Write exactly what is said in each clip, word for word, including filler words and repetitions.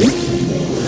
What?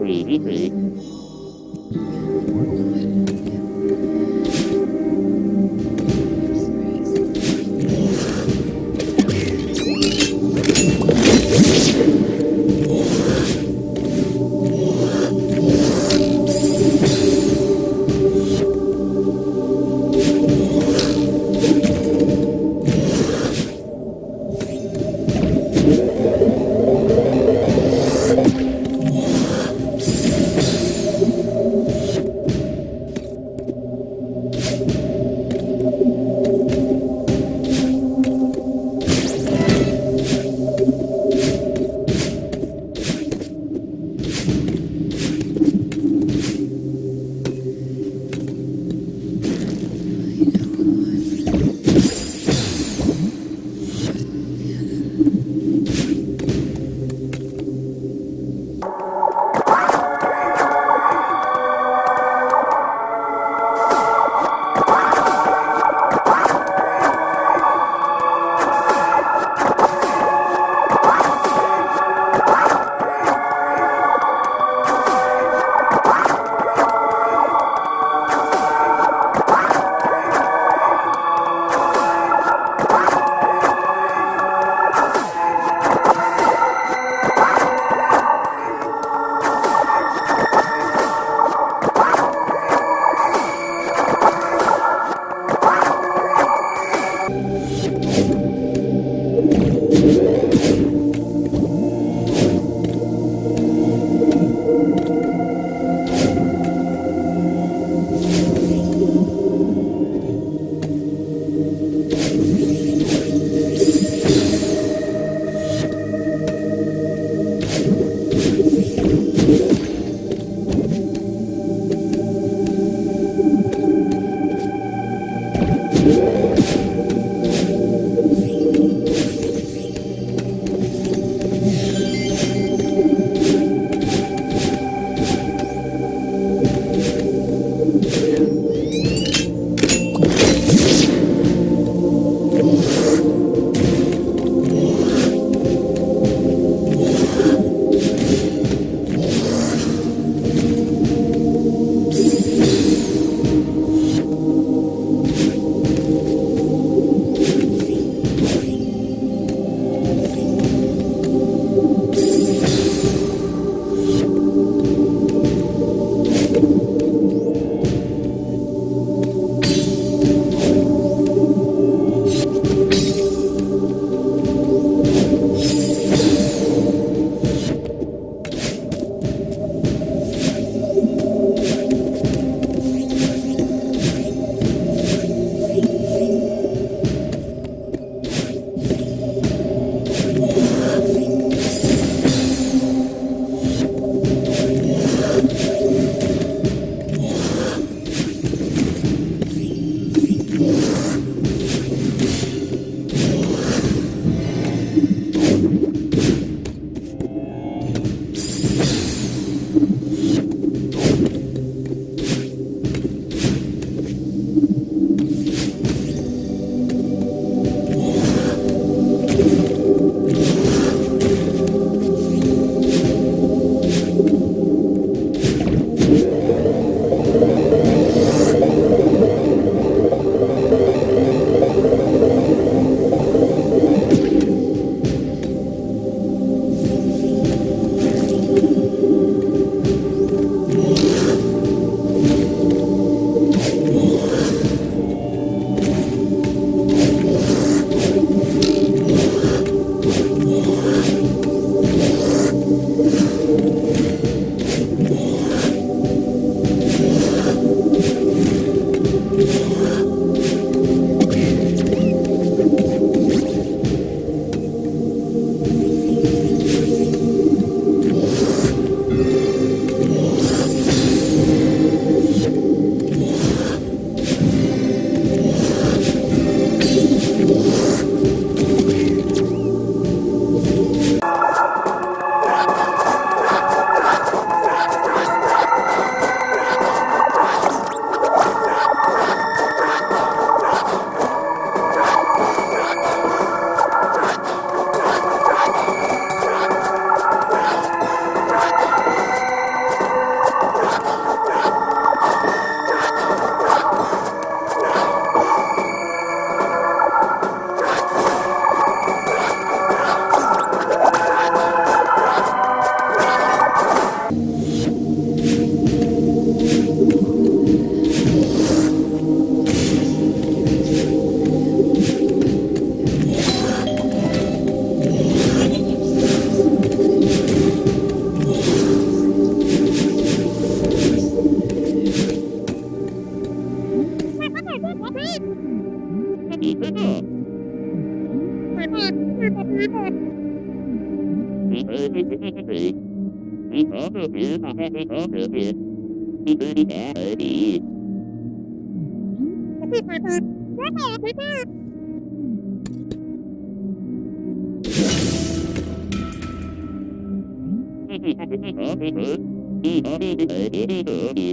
Really, really. What? The other I think I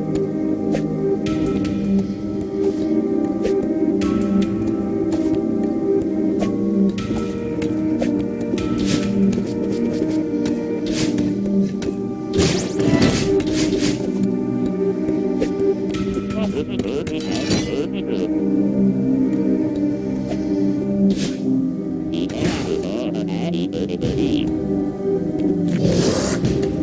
at this. Anybody.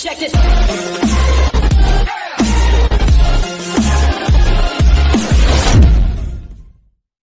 Check this out.